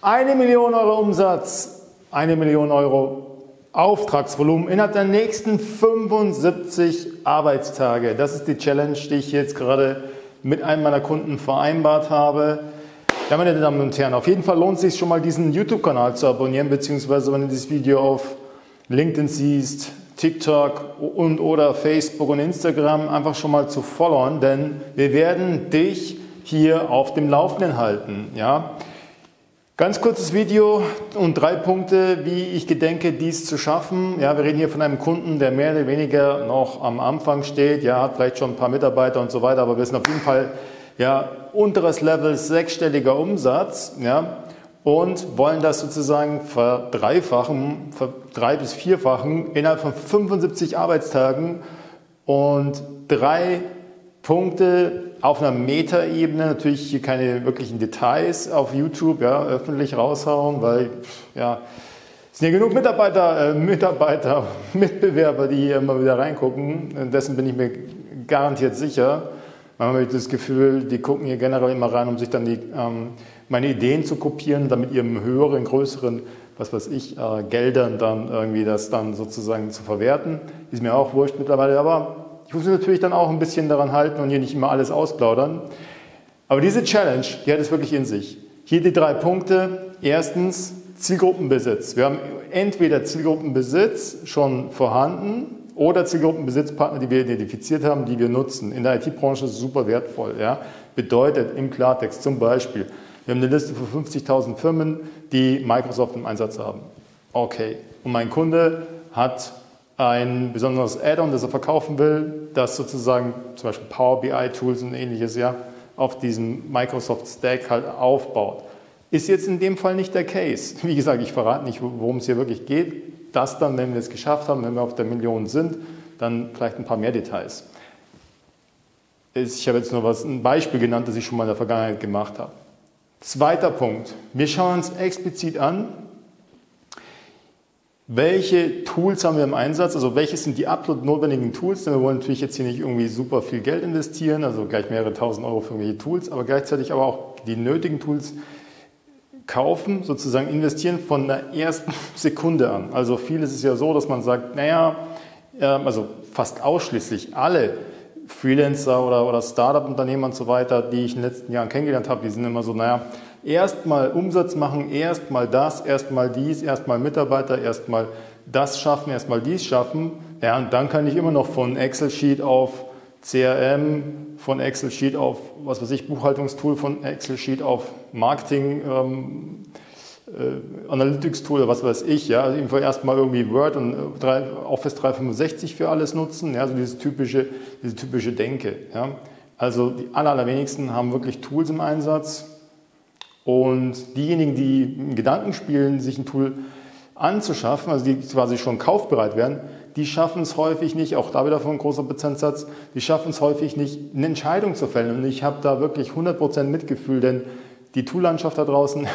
1 Million Euro Umsatz, 1 Million Euro Auftragsvolumen innerhalb der nächsten 75 Arbeitstage. Das ist die Challenge, die ich jetzt gerade mit einem meiner Kunden vereinbart habe. Ja, meine Damen und Herren, auf jeden Fall lohnt es sich schon mal, diesen YouTube-Kanal zu abonnieren, beziehungsweise wenn du dieses Video auf LinkedIn siehst, TikTok und oder Facebook und Instagram, einfach schon mal zu followen, denn wir werden dich hier auf dem Laufenden halten. Ja? Ganz kurzes Video und 3 Punkte, wie ich gedenke, dies zu schaffen. Ja, wir reden hier von einem Kunden, der mehr oder weniger noch am Anfang steht, ja, hat vielleicht schon ein paar Mitarbeiter und so weiter, aber wir sind auf jeden Fall ja, unteres Level, sechsstelliger Umsatz, ja, und wollen das sozusagen verdreifachen, verdrei- bis vierfachen innerhalb von 75 Arbeitstagen und 3 Punkte auf einer Metaebene, natürlich hier keine wirklichen Details auf YouTube, ja, öffentlich raushauen, weil ja, es sind ja genug Mitbewerber, die hier immer wieder reingucken, dessen bin ich mir garantiert sicher. Manchmal habe ich das Gefühl, die gucken hier generell immer rein, um sich dann die, meine Ideen zu kopieren, damit ihrem höheren, größeren, was weiß ich, Geldern dann irgendwie das dann sozusagen zu verwerten. Ist mir auch wurscht mittlerweile, aber ich muss mich natürlich dann auch ein bisschen daran halten und hier nicht immer alles ausplaudern. Aber diese Challenge, die hat es wirklich in sich. Hier die 3 Punkte. Erstens Zielgruppenbesitz. Wir haben entweder Zielgruppenbesitz schon vorhanden oder Zielgruppenbesitzpartner, die wir identifiziert haben, die wir nutzen. In der IT-Branche ist es super wertvoll. Ja? Bedeutet im Klartext zum Beispiel, wir haben eine Liste von 50.000 Firmen, die Microsoft im Einsatz haben. Okay, und mein Kunde hat ein besonderes Add-on, das er verkaufen will, das sozusagen zum Beispiel Power BI-Tools und ähnliches ja, auf diesem Microsoft-Stack halt aufbaut. Ist jetzt in dem Fall nicht der Case. Wie gesagt, ich verrate nicht, worum es hier wirklich geht. Das dann, wenn wir es geschafft haben, wenn wir auf der Million sind, dann vielleicht ein paar mehr Details. Ich habe jetzt nur ein Beispiel genannt, das ich schon mal in der Vergangenheit gemacht habe. 2. Punkt. Wir schauen uns explizit an, welche Tools haben wir im Einsatz, also welche sind die absolut notwendigen Tools, denn wir wollen natürlich jetzt hier nicht irgendwie super viel Geld investieren, also gleich mehrere tausend Euro für irgendwelche Tools, aber gleichzeitig aber auch die nötigen Tools kaufen, sozusagen investieren von der ersten Sekunde an. Also vieles ist ja so, dass man sagt, naja, also fast ausschließlich alle Freelancer oder Startup-Unternehmer und so weiter, die ich in den letzten Jahren kennengelernt habe, die sind immer so, naja, erstmal Umsatz machen, erstmal das, erstmal dies, erstmal Mitarbeiter, erstmal das schaffen, erstmal dies schaffen. Ja, und dann kann ich immer noch von Excel-Sheet auf CRM, von Excel-Sheet auf, was weiß ich, Buchhaltungstool, von Excel-Sheet auf Marketing, Analytics-Tool, was weiß ich. Ja, also jedenfalls erstmal irgendwie Word und Office 365 für alles nutzen. Ja, also diese typische Denke. Ja. Also die allerwenigsten haben wirklich Tools im Einsatz. Und diejenigen, die im Gedanken spielen, sich ein Tool anzuschaffen, also die quasi schon kaufbereit werden, die schaffen es häufig nicht, auch da wieder von einem großen Prozentsatz, die schaffen es häufig nicht, eine Entscheidung zu fällen. Und ich habe da wirklich 100% Mitgefühl, denn die Tool-Landschaft da draußen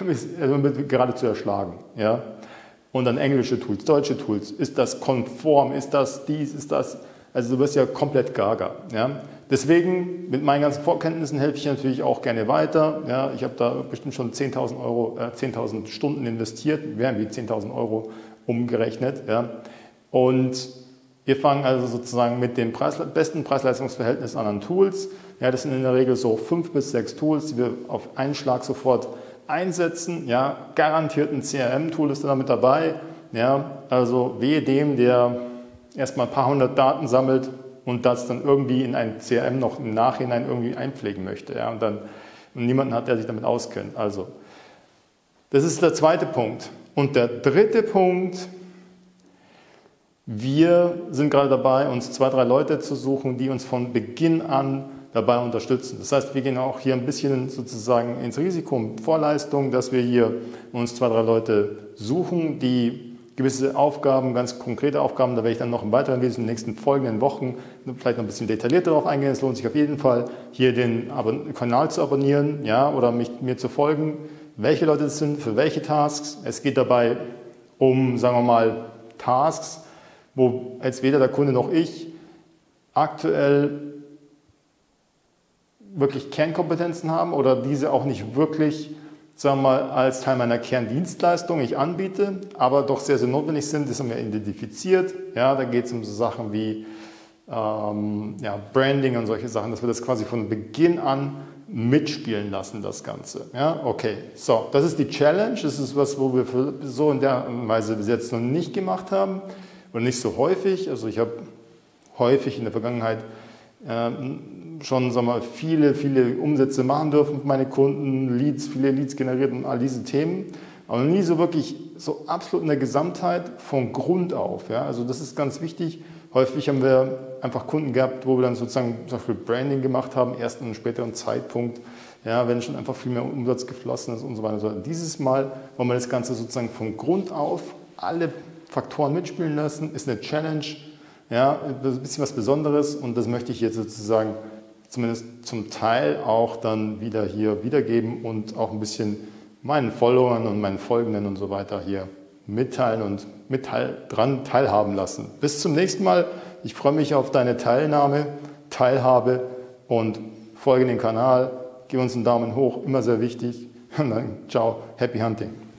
wird geradezu erschlagen. Ja? Und dann englische Tools, deutsche Tools. Ist das konform? Ist das dies? Ist das... Also du wirst ja komplett gaga. Ja? Deswegen, mit meinen ganzen Vorkenntnissen helfe ich natürlich auch gerne weiter. Ja? Ich habe da bestimmt schon 10.000 Stunden investiert, wären wie 10.000 Euro umgerechnet. Ja? Und wir fangen also sozusagen mit dem besten Preis-Leistungs-Verhältnis an Tools. Ja, das sind in der Regel so 5 bis 6 Tools, die wir auf einen Schlag sofort einsetzen. Ja? Garantiert ein CRM-Tool ist da mit dabei. Ja? Also wehe dem, der erstmal ein paar hundert Daten sammelt und das dann irgendwie in ein CRM noch im Nachhinein irgendwie einpflegen möchte. Ja, und niemanden hat, der sich damit auskennt. Also, das ist der 2. Punkt. Und der 3. Punkt, wir sind gerade dabei, uns 2, 3 Leute zu suchen, die uns von Beginn an dabei unterstützen. Das heißt, wir gehen auch hier ein bisschen sozusagen ins Risiko, Vorleistung, dass wir hier uns 2, 3 Leute suchen, die gewisse Aufgaben, ganz konkrete Aufgaben, da werde ich dann noch im weiteren Video in den nächsten folgenden Wochen vielleicht noch ein bisschen detaillierter darauf eingehen. Es lohnt sich auf jeden Fall, hier den Kanal zu abonnieren, ja, oder mir zu folgen, welche Leute es sind, für welche Tasks. Es geht dabei um, sagen wir mal, Tasks, wo jetzt weder der Kunde noch ich aktuell wirklich Kernkompetenzen haben oder diese auch nicht wirklich sagen wir mal, als Teil meiner Kerndienstleistung ich anbiete, aber doch sehr, sehr notwendig sind, das haben wir identifiziert. Ja, da geht es um so Sachen wie Branding und solche Sachen, dass wir das quasi von Beginn an mitspielen lassen, das Ganze. Ja, okay, so, das ist die Challenge, das ist was, wo wir so in der Weise bis jetzt noch nicht gemacht haben und nicht so häufig. Also ich habe häufig in der Vergangenheit schon, sagen wir mal, viele Umsätze machen dürfen mit meinen Kunden, viele Leads generiert und all diese Themen, aber nie so wirklich so absolut in der Gesamtheit von Grund auf. Ja? Also das ist ganz wichtig. Häufig haben wir einfach Kunden gehabt, wo wir dann sozusagen zum Beispiel Branding gemacht haben, erst an einem späteren Zeitpunkt, ja, wenn schon einfach viel mehr Umsatz geflossen ist und so weiter. Dieses Mal wollen wir das Ganze sozusagen von Grund auf alle Faktoren mitspielen lassen, ist eine Challenge, ja, ein bisschen was Besonderes, und das möchte ich jetzt sozusagen zumindest zum Teil auch dann wieder hier wiedergeben und auch ein bisschen meinen Followern und meinen Folgenden und so weiter hier mitteilen und dran teilhaben lassen. Bis zum nächsten Mal. Ich freue mich auf deine Teilhabe und folge dem Kanal. Gib uns einen Daumen hoch, immer sehr wichtig. Und dann ciao, happy hunting.